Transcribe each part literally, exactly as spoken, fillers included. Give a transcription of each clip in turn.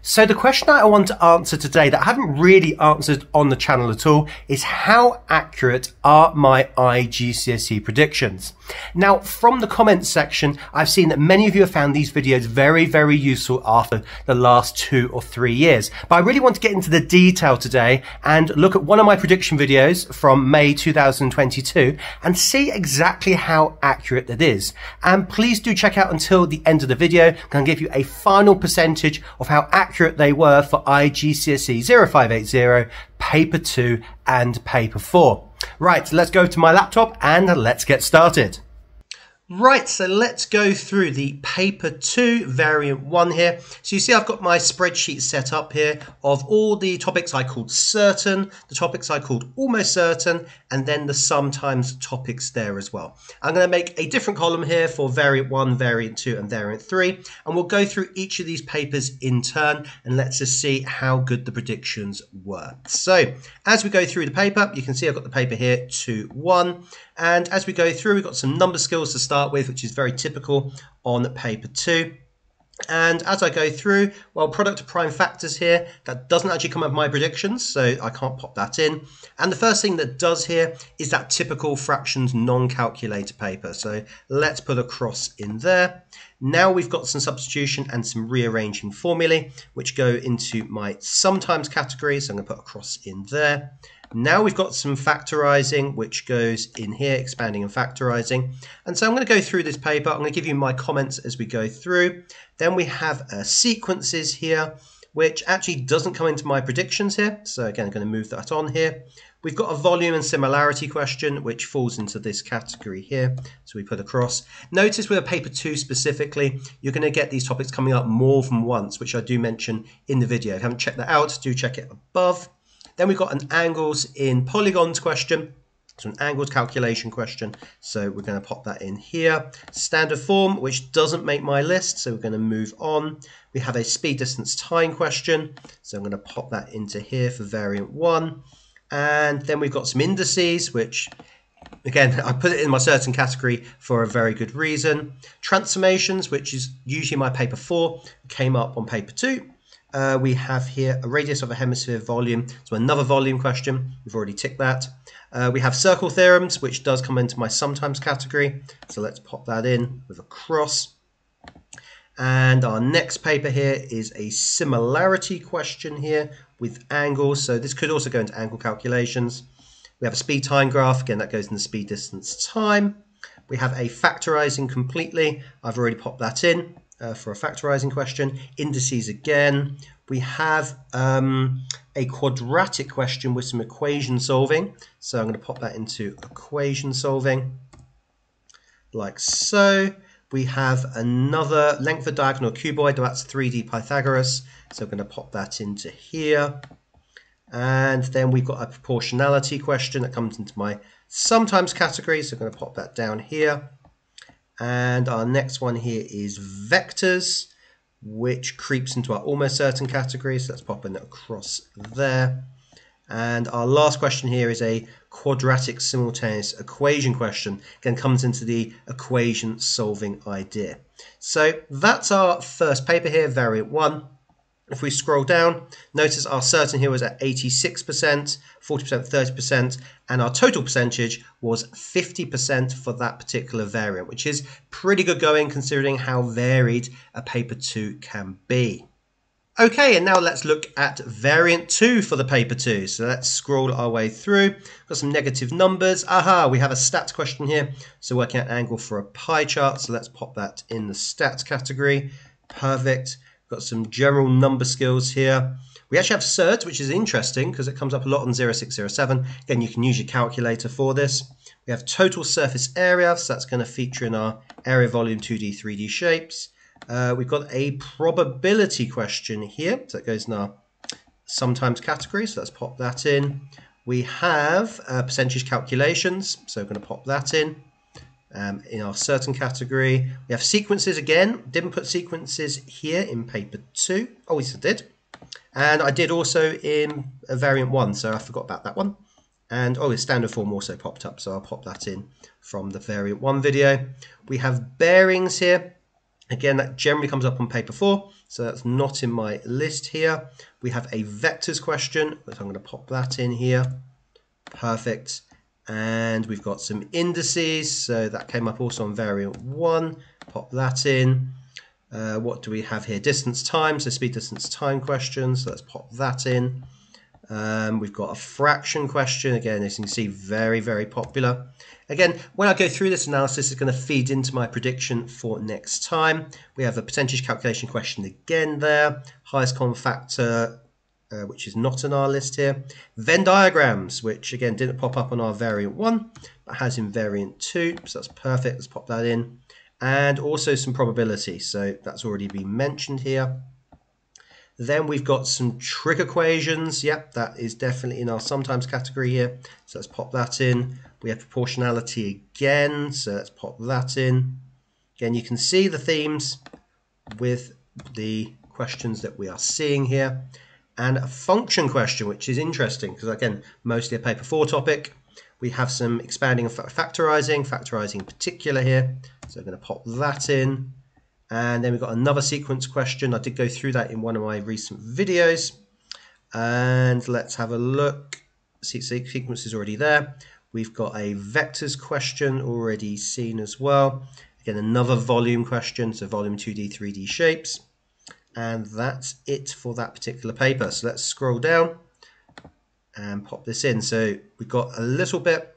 So the question that I want to answer today that I haven't really answered on the channel at all is how accurate are my I G C S E predictions? Now, from the comments section, I've seen that many of you have found these videos very, very useful after the last two or three years. But I really want to get into the detail today and look at one of my prediction videos from May two thousand twenty-two and see exactly how accurate that is. And please do check out until the end of the video. I'm going to give you a final percentage of how accurate accurate they were for I G C S E oh five eighty, Paper two and Paper four. Right, let's go to my laptop and let's get started. Right, so let's go through the Paper two Variant one here. So you see I've got my spreadsheet set up here of all the topics I called certain, the topics I called almost certain, and then the sometimes topics there as well. I'm going to make a different column here for Variant one, Variant two, and Variant three, and we'll go through each of these papers in turn, and let's just see how good the predictions were. So as we go through the paper, you can see I've got the paper here, two one, and as we go through, we've got some number skills to start with, which is very typical on paper two. And as I go through, well, product of prime factors here, that doesn't actually come up with my predictions, so I can't pop that in. And the first thing that does here is that typical fractions non-calculator paper, so let's put a cross in there. Now we've got some substitution and some rearranging formulae, which go into my sometimes category, so I'm going to put a cross in there. Now we've got some factorising, which goes in here, expanding and factorising. And so I'm going to go through this paper. I'm going to give you my comments as we go through. Then we have uh, sequences here, which actually doesn't come into my predictions here. So again, I'm going to move that on here. We've got a volume and similarity question, which falls into this category here. So we put a cross. Notice with a paper two specifically, you're going to get these topics coming up more than once, which I do mention in the video. If you haven't checked that out, do check it above. Then we've got an angles in polygons question, so an angles calculation question, so we're going to pop that in here. Standard form, which doesn't make my list, so we're going to move on. We have a speed, distance, time question, so I'm going to pop that into here for variant one. And then we've got some indices, which, again, I put it in my certain category for a very good reason. Transformations, which is usually my paper four, came up on paper two. Uh, we have here a radius of a hemisphere volume, so another volume question, we've already ticked that. Uh, we have circle theorems, which does come into my sometimes category, so let's pop that in with a cross. And our next paper here is a similarity question here with angles, so this could also go into angle calculations. We have a speed time graph, again that goes in the speed distance time. We have a factorising completely, I've already popped that in. Uh, for a factorising question, indices again. We have um, a quadratic question with some equation solving. So I'm going to pop that into equation solving, like so. We have another length of diagonal cuboid, that's three D Pythagoras. So I'm going to pop that into here. And then we've got a proportionality question that comes into my sometimes category. So I'm going to pop that down here. And our next one here is vectors, which creeps into our almost certain category. So let's pop in across there. And our last question here is a quadratic simultaneous equation question. Again, comes into the equation solving idea. So that's our first paper here, variant one. If we scroll down, notice our certain here was at eighty-six percent, forty percent, thirty percent, and our total percentage was fifty percent for that particular variant, which is pretty good going considering how varied a paper two can be. Okay, and now let's look at variant two for the paper two. So let's scroll our way through. Got some negative numbers. Aha, we have a stats question here. So working out angle for a pie chart. So let's pop that in the stats category. Perfect. Got some general number skills here. We actually have C E R T, which is interesting because it comes up a lot on oh six oh seven. Again, you can use your calculator for this. We have total surface area, so that's going to feature in our area volume two D, three D shapes. Uh, we've got a probability question here, so that goes in our sometimes category, so let's pop that in. We have uh, percentage calculations, so we're going to pop that in. Um, in our certain category, we have sequences again. Didn't put sequences here in paper two. Oh, yes, I did. And I did also in a variant one, so I forgot about that one. And oh, the standard form also popped up, so I'll pop that in from the variant one video. We have bearings here. Again, that generally comes up on paper four, so that's not in my list here. We have a vectors question, so I'm going to pop that in here. Perfect. And we've got some indices, so that came up also on variant one. Pop that in. Uh, what do we have here? Distance time, so speed, distance, time questions. So let's pop that in. Um, we've got a fraction question. Again, as you can see, very, very popular. Again, when I go through this analysis, it's going to feed into my prediction for next time. We have a percentage calculation question again there. Highest common factor, uh, which is not in our list here. Venn diagrams, which again didn't pop up on our variant one, but has in variant two. So that's perfect. Let's pop that in. And also some probability. So that's already been mentioned here. Then we've got some trig equations. Yep, that is definitely in our sometimes category here. So let's pop that in. We have proportionality again. So let's pop that in. Again, you can see the themes with the questions that we are seeing here. And a function question, which is interesting because, again, mostly a paper four topic. We have some expanding and factorizing, factorizing in particular here. So I'm going to pop that in. And then we've got another sequence question. I did go through that in one of my recent videos. And let's have a look. See, sequence is already there. We've got a vectors question already seen as well. Again, another volume question. So volume two D, three D shapes. And that's it for that particular paper. So let's scroll down and pop this in. So we've got a little bit.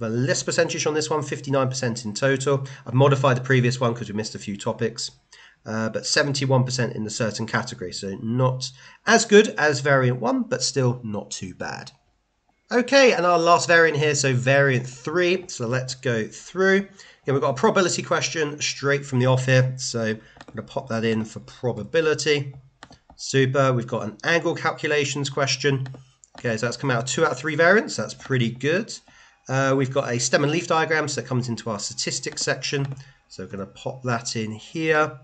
The list percentage on this one, fifty-nine percent in total. I've modified the previous one because we missed a few topics, uh, but seventy-one percent in the certain category. So not as good as variant one, but still not too bad. Okay, and our last variant here, so variant three. So let's go through. Again, we've got a probability question straight from the off here. So I'm going to pop that in for probability. Super. We've got an angle calculations question. Okay, so that's come out of two out of three variants. That's pretty good. Uh, we've got a stem and leaf diagram, so that comes into our statistics section. So we're going to pop that in here.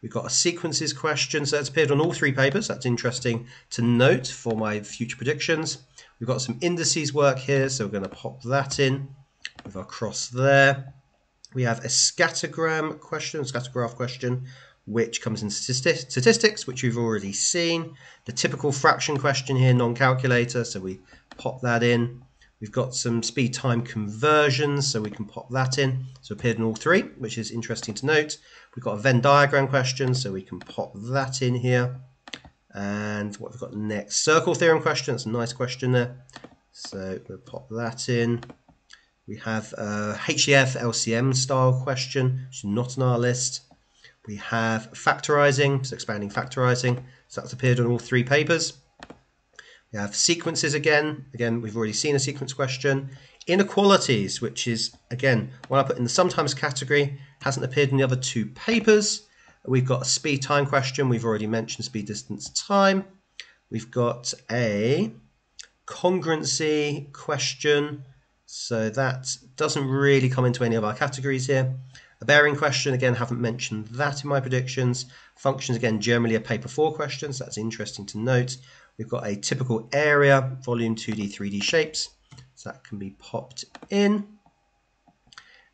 We've got a sequences question, so that's appeared on all three papers. That's interesting to note for my future predictions. We've got some indices work here, so we're going to pop that in with our cross there. We have a scattergram question, a scattergraph question, which comes in statistics, statistics, which we've already seen. The typical fraction question here, non-calculator, so we pop that in. We've got some speed time conversions, so we can pop that in. So appeared in all three, which is interesting to note. We've got a Venn diagram question, so we can pop that in here. And what we've got next, circle theorem question. That's a nice question there. So we'll pop that in. We have a H E F L C M style question, which is not on our list. We have factorizing, so expanding factorizing. So that's appeared on all three papers. We have sequences again. Again, we've already seen a sequence question. Inequalities, which is, again, one I put in the sometimes category, hasn't appeared in the other two papers. We've got a speed time question. We've already mentioned speed distance time. We've got a congruency question. So that doesn't really come into any of our categories here. A bearing question, again, haven't mentioned that in my predictions. Functions, again, generally a paper four question, so that's interesting to note. We've got a typical area, volume two D, three D shapes, so that can be popped in.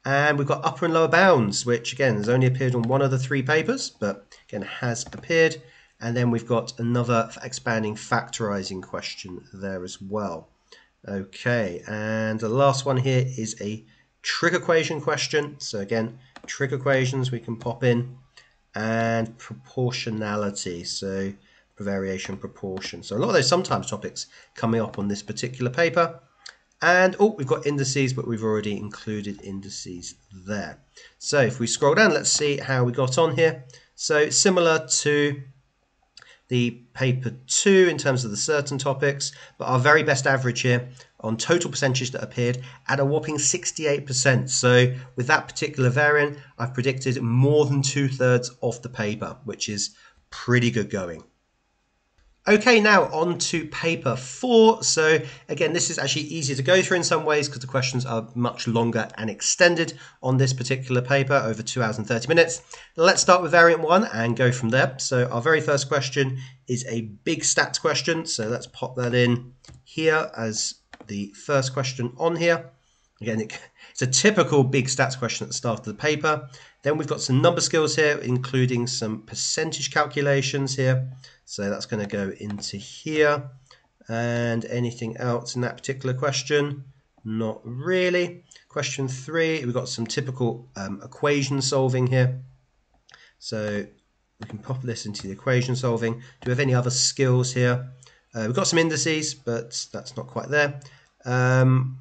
And we've got upper and lower bounds, which again has only appeared on one of the three papers, but again has appeared. And then we've got another expanding factorizing question there as well. Okay, and the last one here is a trig equation question. So again, trig equations we can pop in, and proportionality. So variation, proportion. So a lot of those sometimes topics coming up on this particular paper. And oh, we've got indices, but we've already included indices there. So if we scroll down, let's see how we got on here. So similar to the paper two in terms of the certain topics, but our very best average here on total percentage that appeared at a whopping sixty-eight percent. So with that particular variant, I've predicted more than two thirds of the paper, which is pretty good going. Okay, now on to paper four. So again, this is actually easier to go through in some ways because the questions are much longer and extended on this particular paper, over two hours and thirty minutes. Let's start with variant one and go from there. So our very first question is a big stats question. So let's pop that in here as the first question on here. Again, it's a typical big stats question at the start of the paper. Then we've got some number skills here, including some percentage calculations here. So that's going to go into here. And anything else in that particular question? Not really. Question three, we've got some typical um, equation solving here. So we can pop this into the equation solving. Do we have any other skills here? Uh, we've got some indices, but that's not quite there. Um,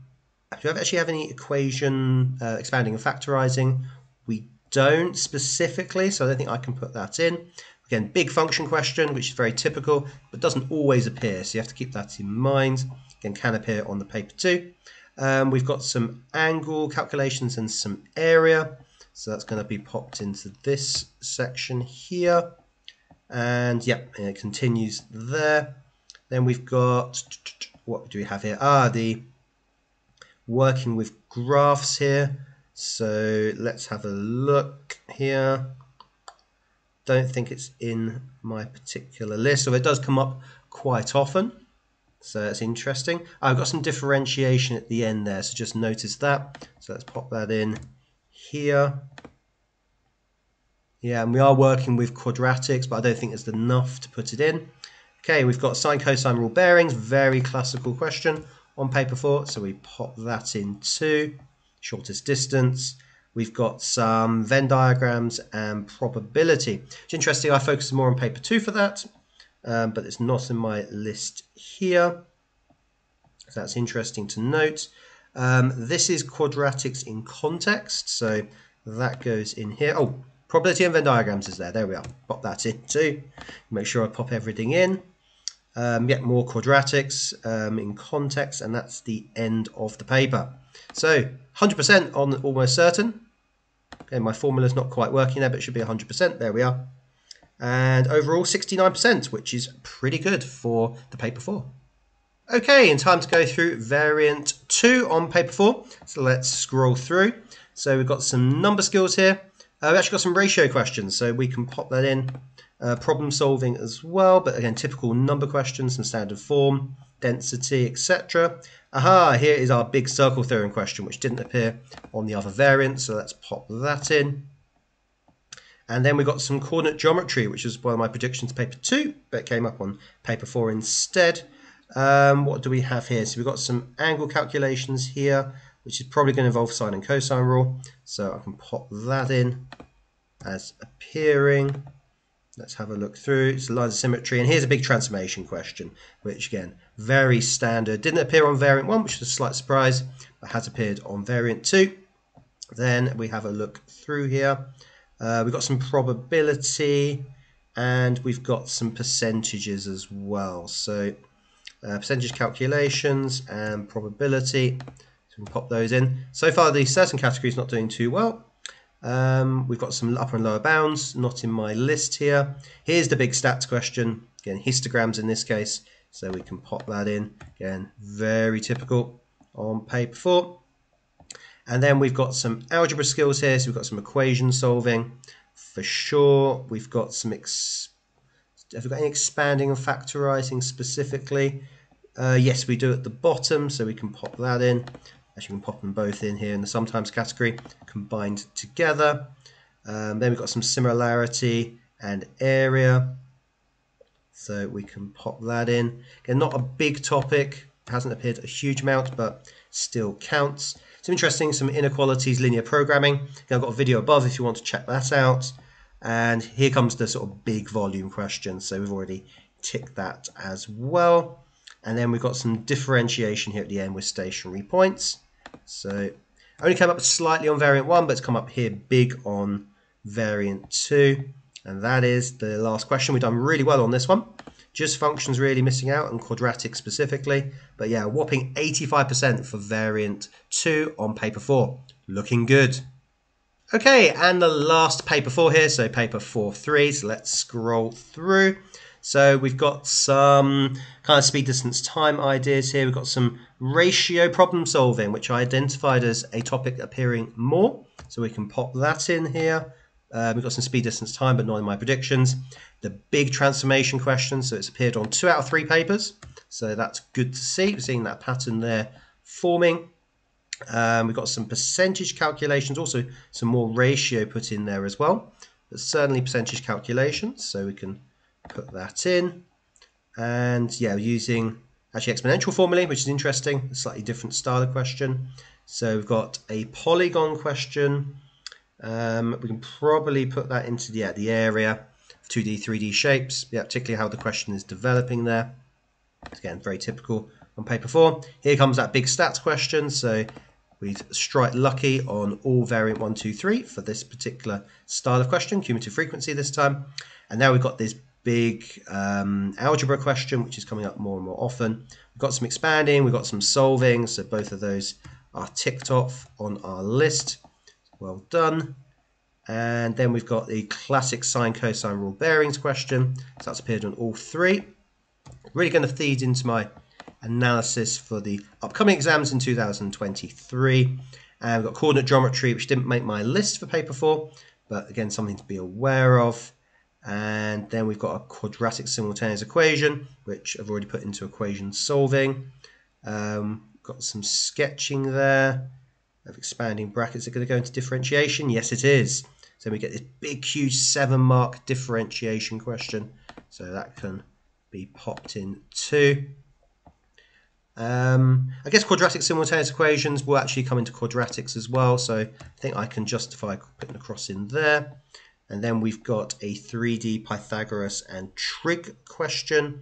Do we actually have any equation uh, expanding and factorizing? We don't specifically, so I don't think I can put that in. Again, big function question, which is very typical, but doesn't always appear, so you have to keep that in mind. Again, can appear on the paper too. Um, we've got some angle calculations and some area, so that's going to be popped into this section here. And yep, it continues there. Then we've got, what do we have here? Ah, the working with graphs here, so let's have a look here. Don't think it's in my particular list, so it does come up quite often, so that's interesting. I've got some differentiation at the end there, so just notice that. So let's pop that in here. Yeah, and we are working with quadratics, but I don't think it's enough to put it in. Okay, we've got sine, cosine, rule bearings, very classical question on paper four, so we pop that in too. Shortest distance. We've got some Venn diagrams and probability. It's interesting, I focused more on paper two for that, um, but it's not in my list here. So that's interesting to note. Um, this is quadratics in context, so that goes in here. Oh, probability and Venn diagrams is there. There we are. Pop that in too. Make sure I pop everything in. Um, yet more quadratics um, in context, and that's the end of the paper. So one hundred percent on almost certain. Okay, my formula's not quite working there, but it should be one hundred percent. There we are. And overall sixty-nine percent, which is pretty good for the paper four. Okay, and time to go through variant two on paper four. So let's scroll through. So we've got some number skills here. Uh, we've actually got some ratio questions, so we can pop that in. Uh, problem solving as well, but again, typical number questions, some standard form, density, et cetera. Aha, here is our big circle theorem question, which didn't appear on the other variant, so let's pop that in. And then we got some coordinate geometry, which is one of my predictions paper two, but came up on paper four instead. Um, what do we have here? So we've got some angle calculations here, which is probably going to involve sine and cosine rule, so I can pop that in as appearing. Let's have a look through. It's the lines of symmetry, and here's a big transformation question, which again, very standard. Didn't appear on variant one, which is a slight surprise, but has appeared on variant two. Then we have a look through here. Uh, we've got some probability, and we've got some percentages as well. So uh, percentage calculations and probability. So we can pop those in. So far, the certain category is not doing too well. Um, we've got some upper and lower bounds, not in my list here. Here's the big stats question, again, histograms in this case, so we can pop that in. Again, very typical on paper four. And then we've got some algebra skills here, so we've got some equation solving for sure. We've got some, ex have we got any expanding and factorizing specifically? Uh, yes, we do at the bottom, so we can pop that in. Actually, we can pop them both in here in the sometimes category, combined together. Um, then we've got some similarity and area, so we can pop that in. Again, not a big topic, hasn't appeared a huge amount, but still counts. Some interesting, some inequalities, linear programming. Again, I've got a video above if you want to check that out. And here comes the sort of big volume question, so we've already ticked that as well. And then we've got some differentiation here at the end with stationary points. So only came up slightly on variant one, but it's come up here big on variant two. And that is the last question. We've done really well on this one. Just functions really missing out, and quadratics specifically. But yeah, whopping eighty-five percent for variant two on paper four. Looking good. Okay, and the last paper four here, so paper four three. So let's scroll through. So we've got some kind of speed, distance, time ideas here. We've got some ratio problem solving, which I identified as a topic appearing more. So we can pop that in here. Uh, we've got some speed, distance, time, but not in my predictions. The big transformation question. So it's appeared on two out of three papers. So that's good to see. We're seeing that pattern there forming. Um, we've got some percentage calculations, also some more ratio put in there as well, but certainly percentage calculations, so we can put that in. And yeah, using actually exponential formulae, which is interesting, a slightly different style of question. So we've got a polygon question. Um, we can probably put that into the, yeah, the area of two D, three D shapes, yeah, particularly how the question is developing there. Again, very typical on paper four. Here comes that big stats question. So we'd strike lucky on all variant one, two, three for this particular style of question, cumulative frequency this time. And now we've got this big um, algebra question, which is coming up more and more often. We've got some expanding, we've got some solving. So both of those are ticked off on our list. Well done. And then we've got the classic sine, cosine, rule bearings question. So that's appeared on all three. Really going to feed into my analysis for the upcoming exams in two thousand twenty-three. And we've got coordinate geometry, which didn't make my list for paper four, but again, something to be aware of. And then we've got a quadratic simultaneous equation, which I've already put into equation solving. Um, got some sketching there of expanding brackets. Are going to go into differentiation? Yes, it is. So we get this big, huge seven mark differentiation question. So that can be popped in too. Um, I guess quadratic simultaneous equations will actually come into quadratics as well, so I think I can justify putting a cross in there. And then we've got a three D Pythagoras and trig question.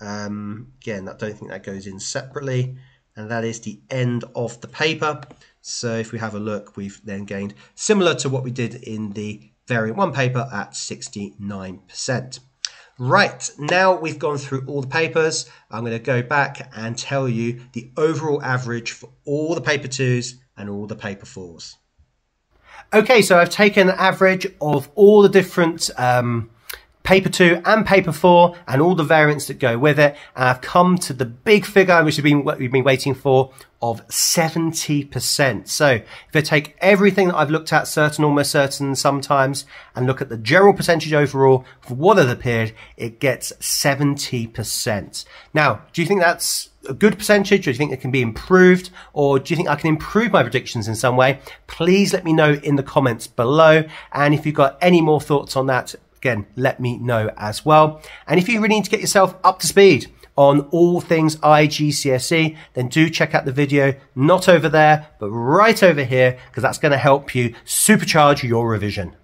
Um, again, I don't think that goes in separately, and that is the end of the paper. So if we have a look, we've then gained similar to what we did in the variant one paper at sixty-nine percent. Right, now we've gone through all the papers, I'm going to go back and tell you the overall average for all the paper twos and all the paper fours. Okay, so I've taken the average of all the different um, paper two and paper four and all the variants that go with it, and I've come to the big figure which we've been, we've been waiting for, of seventy percent. So if I take everything that I've looked at, certain, almost certain, sometimes, and look at the general percentage overall for what has appeared, it gets seventy percent. Now, do you think that's a good percentage, or do you think it can be improved, or do you think I can improve my predictions in some way? Please let me know in the comments below, and if you've got any more thoughts on that, again, let me know as well. And if you really need to get yourself up to speed on all things I G C S E, then do check out the video, not over there, but right over here, because that's going to help you supercharge your revision.